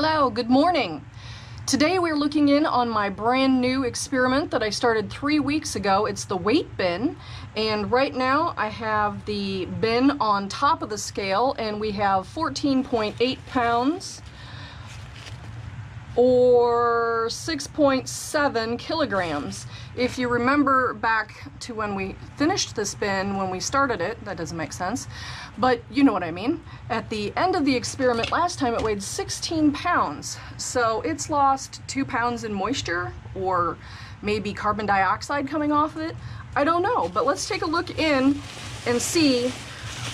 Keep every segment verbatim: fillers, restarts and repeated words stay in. Hello, good morning. Today we're looking in on my brand new experiment that I started three weeks ago. It's the weight bin, and right now I have the bin on top of the scale and we have fourteen point eight pounds or six point seven kilograms. If you remember back to when we finished this bin, when we started it, that doesn't make sense, but you know what I mean. At the end of the experiment last time, it weighed sixteen pounds. So it's lost two pounds in moisture, or maybe carbon dioxide coming off of it. I don't know, but let's take a look in and see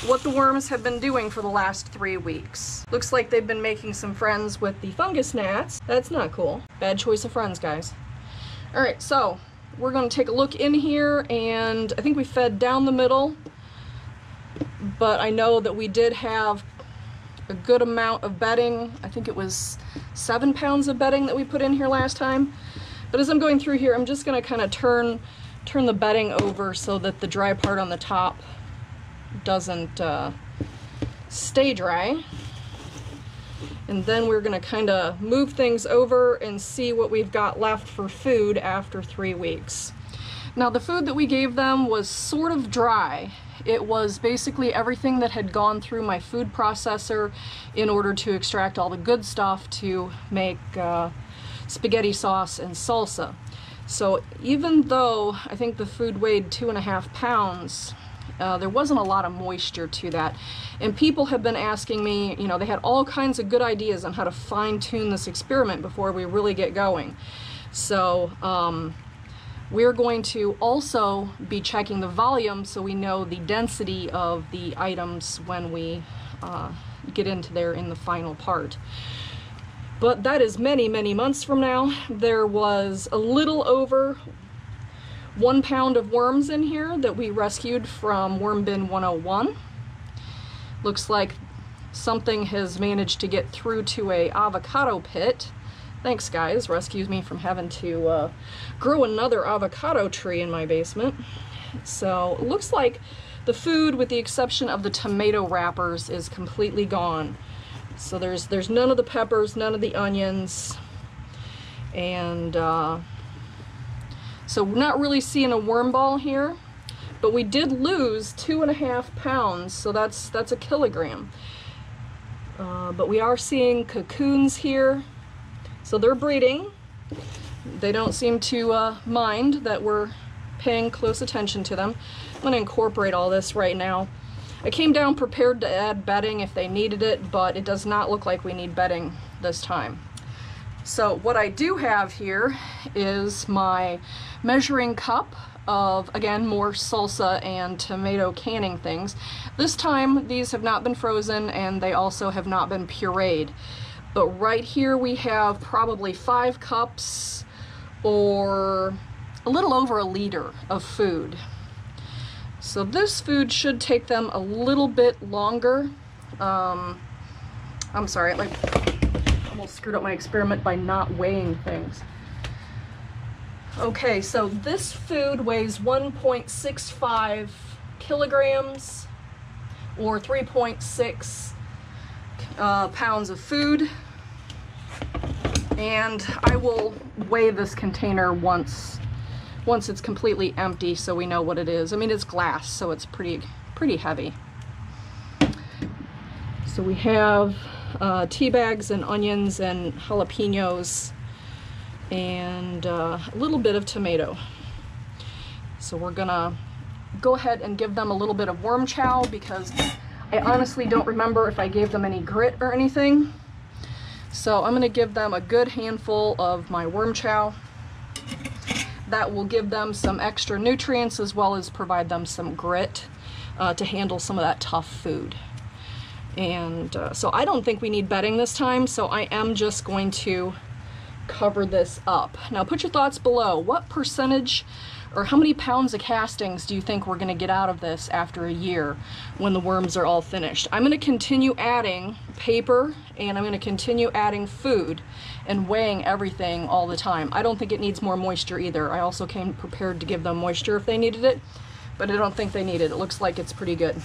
what the worms have been doing for the last three weeks. Looks like they've been making some friends with the fungus gnats. That's not cool. Bad choice of friends, guys. All right, so we're gonna take a look in here, and I think we fed down the middle, but I know that we did have a good amount of bedding. I think it was seven pounds of bedding that we put in here last time. But as I'm going through here, I'm just gonna kind of turn, turn the bedding over so that the dry part on the top doesn't uh, stay dry, and then we're gonna kind of move things over and see what we've got left for food after three weeks. Now, the food that we gave them was sort of dry. It was basically everything that had gone through my food processor in order to extract all the good stuff to make uh, spaghetti sauce and salsa. So even though I think the food weighed two and a half pounds, Uh, there wasn't a lot of moisture to that, and people have been asking me, you know, they had all kinds of good ideas on how to fine-tune this experiment before we really get going. So um, we're going to also be checking the volume so we know the density of the items when we uh, get into there in the final part. But that is many, many months from now. There was a little over one pound of worms in here that we rescued from Worm Bin one oh one. Looks like something has managed to get through to a avocado pit. Thanks, guys. Rescues me from having to uh, grow another avocado tree in my basement. So it looks like the food, with the exception of the tomato wrappers, is completely gone. So there's there's none of the peppers, none of the onions, and uh, so we're not really seeing a worm ball here, but we did lose two and a half pounds, so that's that's a kilogram. Uh, but we are seeing cocoons here, so they're breeding. They don't seem to uh, mind that we're paying close attention to them. I'm going to incorporate all this right now. I came down prepared to add bedding if they needed it, but it does not look like we need bedding this time. So what I do have here is my measuring cup of, again, more salsa and tomato canning things. This time these have not been frozen, and they also have not been pureed. But right here we have probably five cups or a little over a liter of food. So this food should take them a little bit longer. Um, I'm sorry, like, almost screwed up my experiment by not weighing things. Okay, so this food weighs one point six five kilograms or three point six uh, pounds of food, and I will weigh this container once once it's completely empty so we know what it is. I mean, it's glass, so it's pretty pretty heavy. So we have Uh, tea bags and onions and jalapenos and uh, a little bit of tomato. So we're gonna go ahead and give them a little bit of worm chow, because I honestly don't remember if I gave them any grit or anything. So I'm gonna give them a good handful of my worm chow. That will give them some extra nutrients as well as provide them some grit uh, to handle some of that tough food. And uh, so I don't think we need bedding this time, so I am just going to cover this up. Now, put your thoughts below. What percentage or how many pounds of castings do you think we're gonna get out of this after a year when the worms are all finished? I'm gonna continue adding paper, and I'm gonna continue adding food and weighing everything all the time. I don't think it needs more moisture either. I also came prepared to give them moisture if they needed it, but I don't think they need it. It looks like it's pretty good.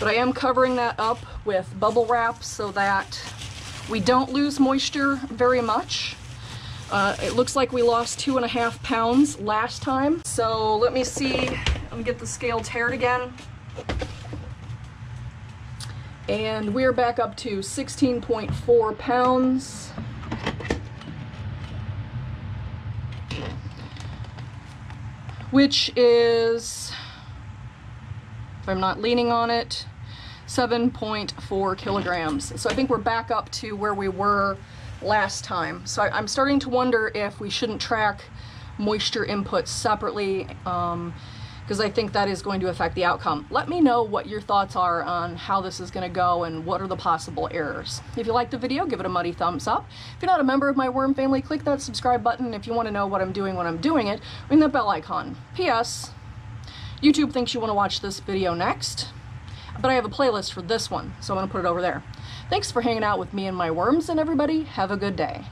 But I am covering that up with bubble wrap so that We don't lose moisture very much. Uh, it looks like we lost two and a half pounds last time. So let me see, let me get the scale paired again. And we're back up to sixteen point four pounds. Which is, if I'm not leaning on it, seven point four kilograms. So I think we're back up to where we were last time. So I, I'm starting to wonder if we shouldn't track moisture input separately, um, because I think that is going to affect the outcome. Let me know what your thoughts are on how this is going to go and what are the possible errors. If you liked the video, give it a muddy thumbs up. If you're not a member of my worm family, click that subscribe button if you want to know what I'm doing when I'm doing it. Ring that bell icon. P S. YouTube thinks you want to watch this video next, but I have a playlist for this one, so I'm going to put it over there. Thanks for hanging out with me and my worms, and everybody, have a good day.